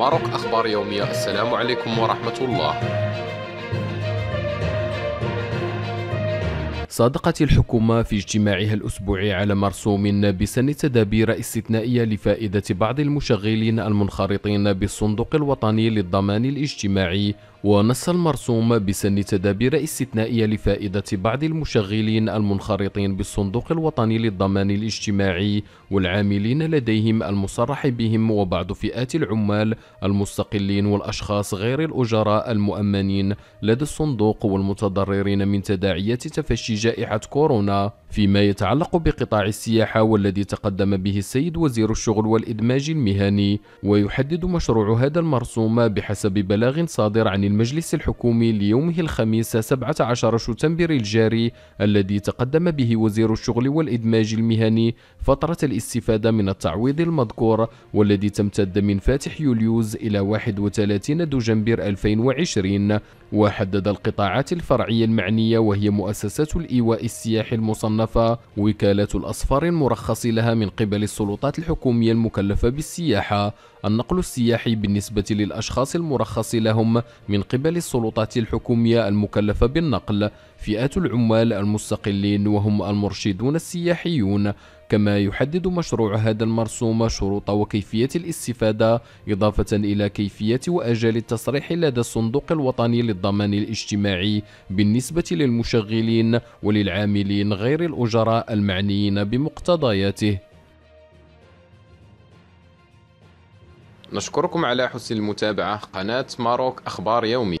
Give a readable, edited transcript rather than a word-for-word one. ماروك أخبار يومية. السلام عليكم ورحمة الله. صادقت الحكومة في اجتماعها الأسبوعي على مرسوم بسن تدابير استثنائية لفائدة بعض المشغلين المنخرطين بالصندوق الوطني للضمان الاجتماعي، ونص المرسوم بسن تدابير استثنائية لفائدة بعض المشغلين المنخرطين بالصندوق الوطني للضمان الاجتماعي والعاملين لديهم المصرح بهم وبعض فئات العمال المستقلين والأشخاص غير الأجراء المؤمنين لدى الصندوق والمتضررين من تداعيات تفشي جائحة كورونا. فيما يتعلق بقطاع السياحة والذي تقدم به السيد وزير الشغل والإدماج المهني، ويحدد مشروع هذا المرسوم بحسب بلاغ صادر عن المجلس الحكومي ليومه الخميس 17 شتنبر الجاري الذي تقدم به وزير الشغل والإدماج المهني فترة الاستفادة من التعويض المذكور، والذي تمتد من فاتح يوليوز إلى 31 دجنبر 2020، وحدد القطاعات الفرعية المعنية وهي مؤسسات الإيواء السياحي المصنفة، وكالة الأصفار المرخص لها من قبل السلطات الحكومية المكلفة بالسياحة، النقل السياحي بالنسبة للأشخاص المرخص لهم من قبل السلطات الحكومية المكلفة بالنقل، فئات العمال المستقلين وهم المرشدون السياحيون. كما يحدد مشروع هذا المرسوم شروط وكيفية الاستفادة، إضافة إلى كيفية وأجال التصريح لدى الصندوق الوطني للضمان الاجتماعي بالنسبة للمشغلين وللعاملين غير الأجراء المعنيين بمقتضياته. نشكركم على حسن المتابعة. قناة ماروك أخبار يومية.